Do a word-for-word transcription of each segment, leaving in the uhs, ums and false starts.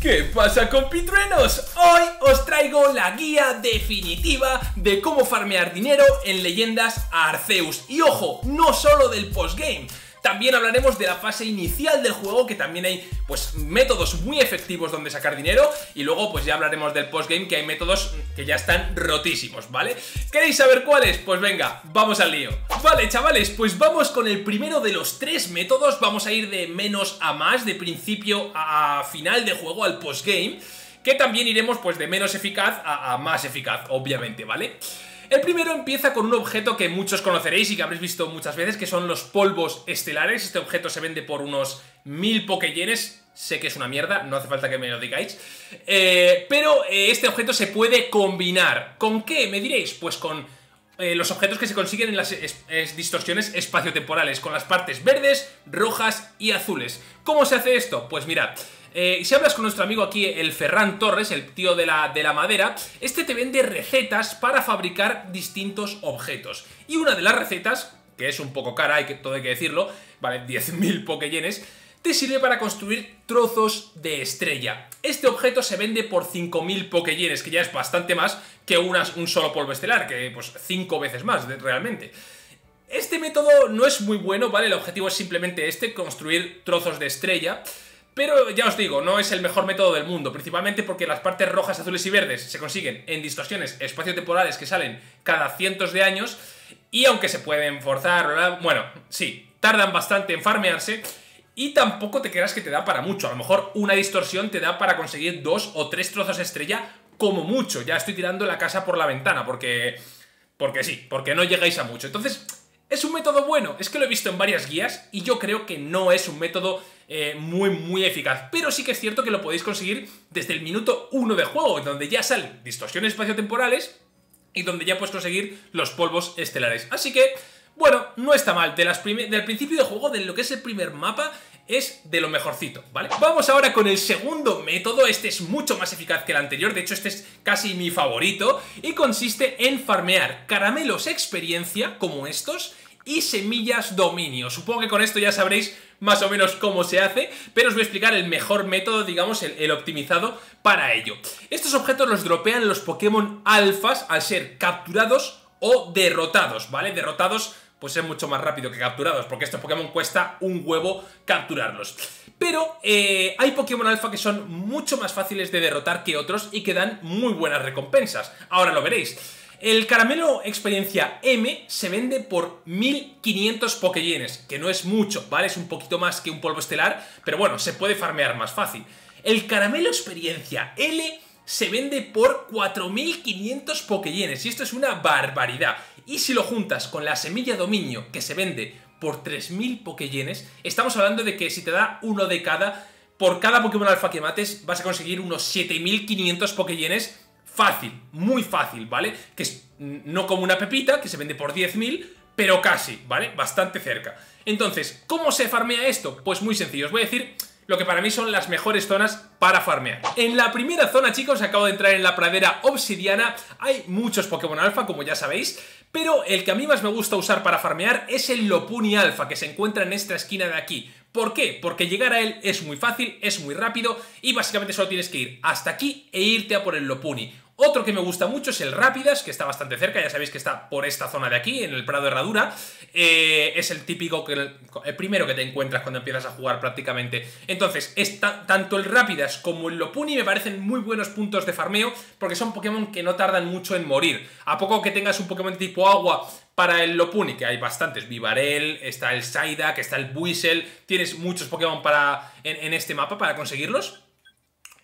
¿Qué pasa, compitruenos? Hoy os traigo la guía definitiva de cómo farmear dinero en Leyendas Arceus. Y ojo, no solo del postgame. También hablaremos de la fase inicial del juego, que también hay pues métodos muy efectivos donde sacar dinero, y luego pues ya hablaremos del postgame, que hay métodos que ya están rotísimos, ¿vale? ¿Queréis saber cuáles? Pues venga, vamos al lío. Vale, chavales, pues vamos con el primero de los tres métodos. Vamos a ir de menos a más, de principio a final de juego, al postgame, que también iremos pues de menos eficaz a, a más eficaz, obviamente, ¿vale? El primero empieza con un objeto que muchos conoceréis y que habréis visto muchas veces, que son los polvos estelares. Este objeto se vende por unos mil Pokéyenes. Sé que es una mierda, no hace falta que me lo digáis. Eh, pero eh, este objeto se puede combinar. ¿Con qué? Me diréis. Pues con eh, los objetos que se consiguen en las es es distorsiones espaciotemporales, con las partes verdes, rojas y azules. ¿Cómo se hace esto? Pues mirad. Eh, si hablas con nuestro amigo aquí, el Ferran Torres, el tío de la, de la madera, este te vende recetas para fabricar distintos objetos. Y una de las recetas, que es un poco cara, hay que, todo hay que decirlo, vale diez mil Pokéyenes, te sirve para construir trozos de estrella. Este objeto se vende por cinco mil Pokéyenes, que ya es bastante más que unas, un solo polvo estelar, que pues cinco veces más realmente. Este método no es muy bueno, ¿vale? El objetivo es simplemente este, construir trozos de estrella. Pero ya os digo, no es el mejor método del mundo, principalmente porque las partes rojas, azules y verdes se consiguen en distorsiones espaciotemporales que salen cada cientos de años, y aunque se pueden forzar, bueno, sí, tardan bastante en farmearse, y tampoco te creas que te da para mucho. A lo mejor una distorsión te da para conseguir dos o tres trozos de estrella como mucho. Ya estoy tirando la casa por la ventana porque, porque sí, porque no llegáis a mucho. Entonces, ¿es un método bueno? Es que lo he visto en varias guías y yo creo que no es un método eh, muy, muy eficaz. Pero sí que es cierto que lo podéis conseguir desde el minuto uno de juego, donde ya salen distorsiones espaciotemporales y donde ya puedes conseguir los polvos estelares. Así que, bueno, no está mal. De las del principio de juego, de lo que es el primer mapa, es de lo mejorcito, ¿vale? Vamos ahora con el segundo método. Este es mucho más eficaz que el anterior. De hecho, este es casi mi favorito. Y consiste en farmear caramelos experiencia, como estos, y semillas dominio. Supongo que con esto ya sabréis más o menos cómo se hace, pero os voy a explicar el mejor método, digamos, el, el optimizado para ello. Estos objetos los dropean los Pokémon alfas al ser capturados o derrotados, ¿vale? Derrotados pues es mucho más rápido que capturados, porque estos Pokémon cuesta un huevo capturarlos. Pero eh, hay Pokémon alfa que son mucho más fáciles de derrotar que otros y que dan muy buenas recompensas. Ahora lo veréis. El caramelo experiencia M se vende por mil quinientos Pokéyenes, que no es mucho, ¿vale? Es un poquito más que un polvo estelar, pero bueno, se puede farmear más fácil. El caramelo experiencia L se vende por cuatro mil quinientos Pokéyenes, y esto es una barbaridad. Y si lo juntas con la semilla dominio, que se vende por tres mil Pokéyenes, estamos hablando de que si te da uno de cada, por cada Pokémon alfa que mates, vas a conseguir unos siete mil quinientos Pokéyenes. Fácil, muy fácil, ¿vale? Que es no como una pepita, que se vende por diez mil, pero casi, ¿vale? Bastante cerca. Entonces, ¿cómo se farmea esto? Pues muy sencillo, os voy a decir lo que para mí son las mejores zonas para farmear. En la primera zona, chicos, acabo de entrar en la Pradera Obsidiana. Hay muchos Pokémon alfa, como ya sabéis, pero el que a mí más me gusta usar para farmear es el Lopunny alfa, que se encuentra en esta esquina de aquí. ¿Por qué? Porque llegar a él es muy fácil, es muy rápido y básicamente solo tienes que ir hasta aquí e irte a por el Lopunny. Otro que me gusta mucho es el Rápidas, que está bastante cerca, ya sabéis que está por esta zona de aquí, en el Prado Herradura. Eh, es el típico, que el, el primero que te encuentras cuando empiezas a jugar prácticamente. Entonces, esta, tanto el Rápidas como el Lopunny me parecen muy buenos puntos de farmeo, porque son Pokémon que no tardan mucho en morir. A poco que tengas un Pokémon tipo agua para el Lopunny, que hay bastantes, Vivarel, está el Psyduck, está el Buizel, tienes muchos Pokémon para, en, en este mapa para conseguirlos.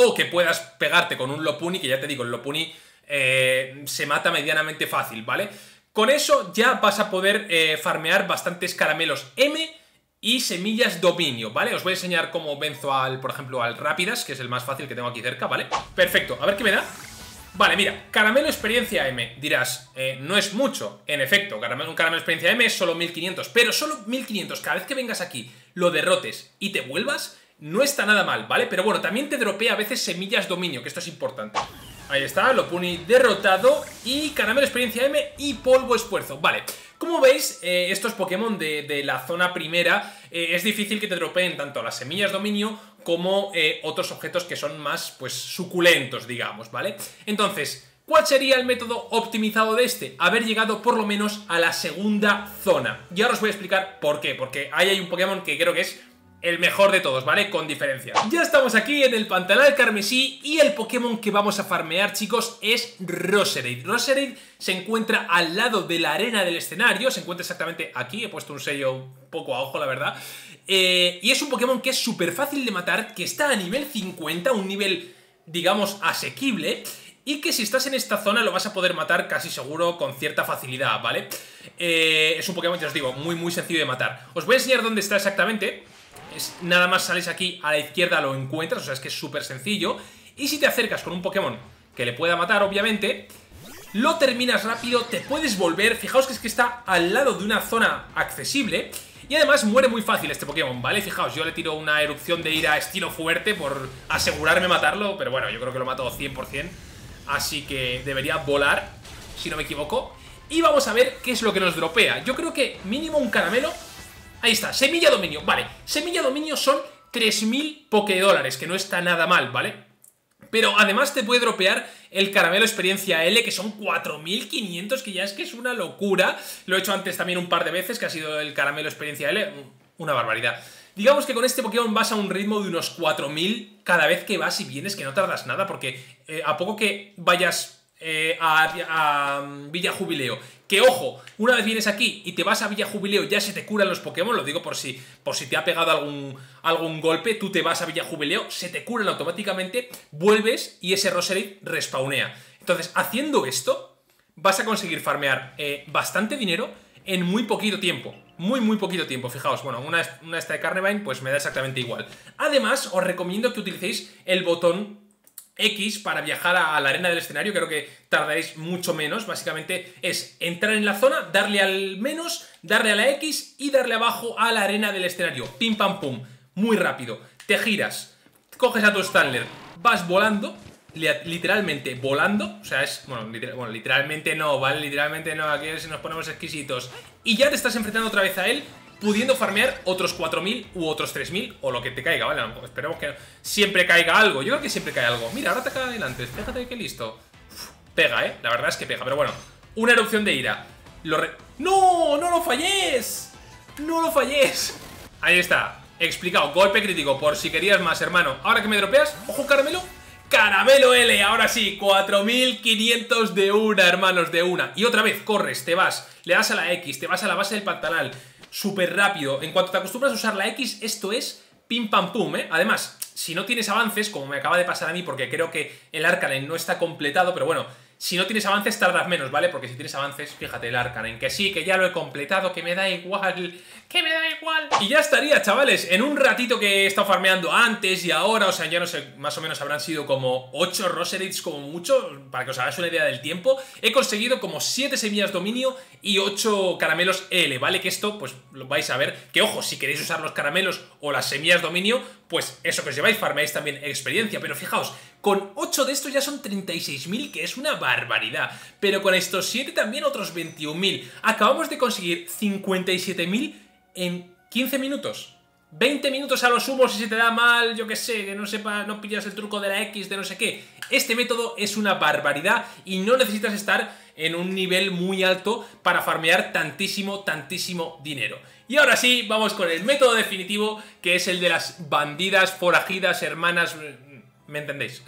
O que puedas pegarte con un Lopunny, que ya te digo, el Lopunny eh, se mata medianamente fácil, ¿vale? Con eso ya vas a poder eh, farmear bastantes caramelos M y semillas dominio, ¿vale? Os voy a enseñar cómo venzo al, por ejemplo, al Rápidas, que es el más fácil que tengo aquí cerca, ¿vale? Perfecto, a ver qué me da. Vale, mira, caramelo experiencia M. Dirás, eh, no es mucho. En efecto, un caramelo experiencia M es solo mil quinientos, pero solo mil quinientos. Cada vez que vengas aquí, lo derrotes y te vuelvas, no está nada mal, ¿vale? Pero bueno, también te dropea a veces semillas dominio, que esto es importante. Ahí está, Lopunny derrotado y caramelo experiencia M y polvo esfuerzo, vale. Como veis, eh, estos Pokémon de, de la zona primera eh, es difícil que te dropeen tanto las semillas dominio como eh, otros objetos que son más, pues, suculentos, digamos, ¿vale? Entonces, ¿cuál sería el método optimizado de este? Haber llegado por lo menos a la segunda zona. Y ahora os voy a explicar por qué, porque ahí hay un Pokémon que creo que es el mejor de todos, ¿vale? Con diferencia. Ya estamos aquí en el Pantanal Carmesí y el Pokémon que vamos a farmear, chicos, es Roserade. Roserade se encuentra al lado de la arena del escenario, se encuentra exactamente aquí, he puesto un sello un poco a ojo, la verdad. Eh, y es un Pokémon que es súper fácil de matar, que está a nivel cincuenta, un nivel, digamos, asequible, y que si estás en esta zona lo vas a poder matar casi seguro con cierta facilidad, ¿vale? Eh, es un Pokémon, ya os digo, muy, muy sencillo de matar. Os voy a enseñar dónde está exactamente. Es, nada más sales aquí a la izquierda lo encuentras, o sea, es que es súper sencillo. Y si te acercas con un Pokémon que le pueda matar, obviamente, lo terminas rápido, te puedes volver. Fijaos que es que está al lado de una zona accesible y además muere muy fácil este Pokémon, ¿vale? Fijaos, yo le tiro una erupción de ira estilo fuerte por asegurarme matarlo, pero bueno, yo creo que lo mato cien por cien, así que debería volar, si no me equivoco. Y vamos a ver qué es lo que nos dropea. Yo creo que mínimo un caramelo. Ahí está, semilla dominio, vale, semilla dominio son tres mil Pokédólares, que no está nada mal, ¿vale? Pero además te puede dropear el caramelo experiencia L, que son cuatro mil quinientos, que ya es que es una locura. Lo he hecho antes también un par de veces, que ha sido el caramelo experiencia L, una barbaridad. Digamos que con este Pokémon vas a un ritmo de unos cuatro mil cada vez que vas y vienes, que no tardas nada, porque eh, a poco que vayas... Eh, a, a Villa Jubileo, que ojo, una vez vienes aquí y te vas a Villa Jubileo ya se te curan los Pokémon, lo digo por si, por si te ha pegado algún, algún golpe, tú te vas a Villa Jubileo, se te curan automáticamente, vuelves y ese Roserade respawnea. Entonces, haciendo esto vas a conseguir farmear eh, bastante dinero en muy poquito tiempo, muy muy poquito tiempo. Fijaos, bueno, una, una esta de Carnivine pues me da exactamente igual. Además, os recomiendo que utilicéis el botón X para viajar a la arena del escenario, creo que tardaréis mucho menos. Básicamente es entrar en la zona, darle al menos, darle a la X y darle abajo a la arena del escenario. Pim pam pum, muy rápido. Te giras, coges a tu Stanler, vas volando, literalmente volando, o sea es, bueno, literal, bueno literalmente no, ¿vale? Literalmente no, aquí si nos ponemos exquisitos. Y ya te estás enfrentando otra vez a él, pudiendo farmear otros cuatro mil u otros tres mil o lo que te caiga, ¿vale? No, esperemos que no. Siempre caiga algo, yo creo que siempre cae algo. Mira, ahora te cae adelante, fíjate que listo. Uf, pega, ¿eh? La verdad es que pega, pero bueno. Una erupción de ira. Lo re... ¡No! ¡No lo falles! ¡No lo falles! Ahí está, explicado, golpe crítico, por si querías más, hermano. Ahora que me dropeas, ojo, caramelo. ¡Caramelo L! Ahora sí, cuatro mil quinientos de una, hermanos, de una. Y otra vez, corres, te vas, le das a la X, te vas a la base del pantanal. Súper rápido, en cuanto te acostumbras a usar la X, esto es pim pam pum, ¿eh? Además, si no tienes avances, como me acaba de pasar a mí, porque creo que el Arcanine no está completado, pero bueno, si no tienes avances tardas menos, ¿vale? Porque si tienes avances, fíjate, el Arcanine, que sí, que ya lo he completado, que me da igual, que me da igual. Y ya estaría, chavales, en un ratito que he estado farmeando antes y ahora, o sea, ya no sé, más o menos habrán sido como ocho Roserades como mucho, para que os hagáis una idea del tiempo, he conseguido como siete semillas dominio y ocho caramelos L, ¿vale? Que esto, pues, lo vais a ver, que ojo, si queréis usar los caramelos o las semillas dominio, pues eso que os lleváis, farmeáis también experiencia, pero fijaos, con ocho de estos ya son treinta y seis mil, que es una barbaridad, pero con estos siete también otros veintiún mil. Acabamos de conseguir cincuenta y siete mil en quince minutos. veinte minutos a lo sumo si se te da mal, yo que sé, que no sepa, no pillas el truco de la X, de no sé qué. Este método es una barbaridad y no necesitas estar en un nivel muy alto para farmear tantísimo, tantísimo dinero. Y ahora sí, vamos con el método definitivo, que es el de las bandidas, forajidas, hermanas... ¿Me entendéis?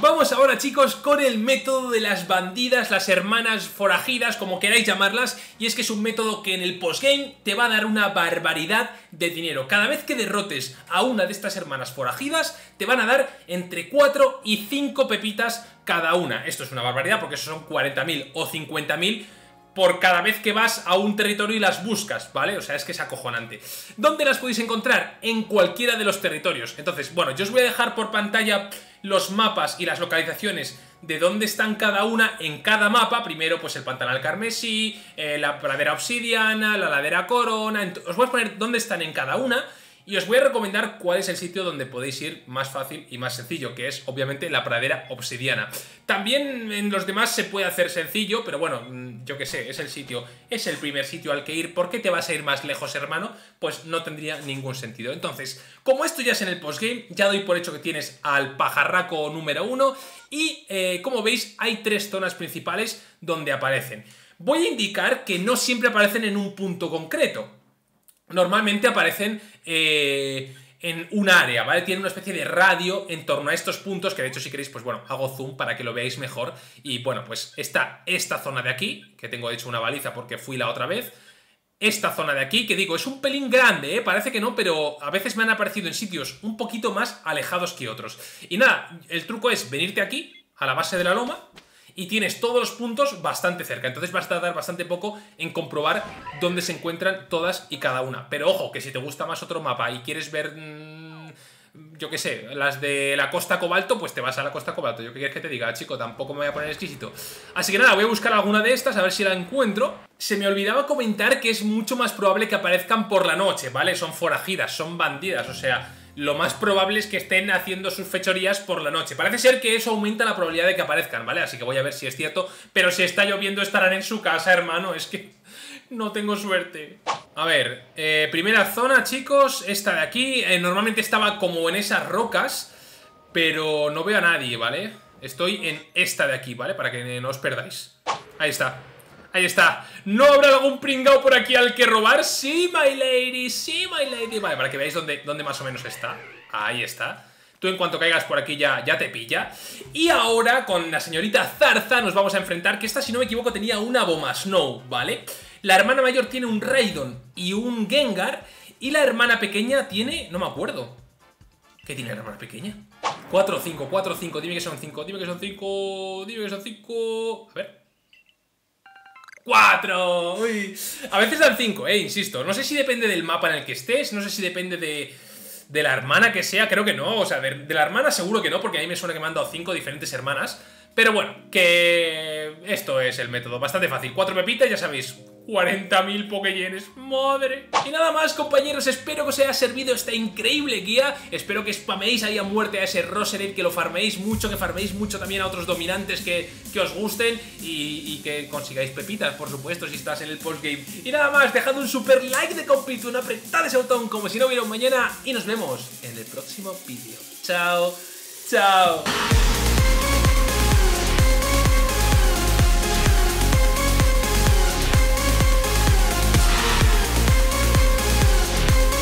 Vamos ahora, chicos, con el método de las bandidas, las hermanas forajidas, como queráis llamarlas, y es que es un método que en el postgame te va a dar una barbaridad de dinero. Cada vez que derrotes a una de estas hermanas forajidas, te van a dar entre cuatro y cinco pepitas cada una. Esto es una barbaridad porque son cuarenta mil o cincuenta mil por cada vez que vas a un territorio y las buscas, ¿vale? O sea, es que es acojonante. ¿Dónde las podéis encontrar? En cualquiera de los territorios. Entonces, bueno, yo os voy a dejar por pantalla los mapas y las localizaciones de dónde están cada una en cada mapa. Primero, pues el Pantanal Carmesí, eh, la Pradera Obsidiana, la Ladera Corona... Os voy a poner dónde están en cada una... Y os voy a recomendar cuál es el sitio donde podéis ir más fácil y más sencillo, que es obviamente la Pradera Obsidiana. También en los demás se puede hacer sencillo, pero bueno, yo qué sé, es el sitio, es el primer sitio al que ir. ¿Por qué te vas a ir más lejos, hermano? Pues no tendría ningún sentido. Entonces, como esto ya es en el postgame, ya doy por hecho que tienes al pajarraco número uno y eh, como veis hay tres zonas principales donde aparecen. Voy a indicar que no siempre aparecen en un punto concreto. Normalmente aparecen eh, en un área, ¿vale? Tienen una especie de radio en torno a estos puntos, que de hecho si queréis, pues bueno, hago zoom para que lo veáis mejor. Y bueno, pues está esta zona de aquí, que tengo de hecho una baliza porque fui la otra vez. Esta zona de aquí, que digo, es un pelín grande, ¿eh? Parece que no, pero a veces me han aparecido en sitios un poquito más alejados que otros. Y nada, el truco es venirte aquí, a la base de la loma, y tienes todos los puntos bastante cerca. Entonces vas a tardar bastante poco en comprobar dónde se encuentran todas y cada una. Pero ojo, que si te gusta más otro mapa y quieres ver, mmm, yo qué sé, las de la Costa Cobalto, pues te vas a la Costa Cobalto. Yo qué quieres que te diga, chico, tampoco me voy a poner exquisito. Así que nada, voy a buscar alguna de estas, a ver si la encuentro. Se me olvidaba comentar que es mucho más probable que aparezcan por la noche, ¿vale? Son forajidas, son bandidas, o sea, lo más probable es que estén haciendo sus fechorías por la noche. Parece ser que eso aumenta la probabilidad de que aparezcan, ¿vale? Así que voy a ver si es cierto. Pero si está lloviendo estarán en su casa, hermano. Es que no tengo suerte. A ver, eh, primera zona, chicos. Esta de aquí. Eh, normalmente estaba como en esas rocas, pero no veo a nadie, ¿vale? Estoy en esta de aquí, ¿vale? Para que no os perdáis. Ahí está. Ahí está. ¿No habrá algún pringao por aquí al que robar? Sí, my lady, sí, my lady. Vale, para que veáis dónde, dónde más o menos está. Ahí está. Tú en cuanto caigas por aquí ya, ya te pilla. Y ahora con la señorita Zarza nos vamos a enfrentar, que esta, si no me equivoco, tenía una Bomasnow, ¿vale? La hermana mayor tiene un Raidon y un Gengar. Y la hermana pequeña tiene... no me acuerdo. ¿Qué tiene la hermana pequeña? cuatro o cinco, cuatro o cinco. Dime que son cinco, dime que son cinco, dime que son cinco... A ver... ¡cuatro! Uy. A veces dan cinco, eh, insisto. No sé si depende del mapa en el que estés, no sé si depende de, de la hermana que sea, creo que no. O sea, de, de la hermana seguro que no, porque a mí me suena que me han dado cinco diferentes hermanas. Pero bueno, que esto es el método, bastante fácil. Cuatro pepitas, ya sabéis, cuarenta mil Pokéyenes, madre. Y nada más, compañeros, espero que os haya servido esta increíble guía. Espero que spameéis ahí a muerte a ese Roserade, que lo farmeéis mucho, que farmeéis mucho también a otros dominantes que, que os gusten y, y que consigáis pepitas, por supuesto, si estás en el postgame. Y nada más, dejad un super like de compitón, apretad ese botón como si no hubiera un mañana y nos vemos en el próximo vídeo. Chao, chao.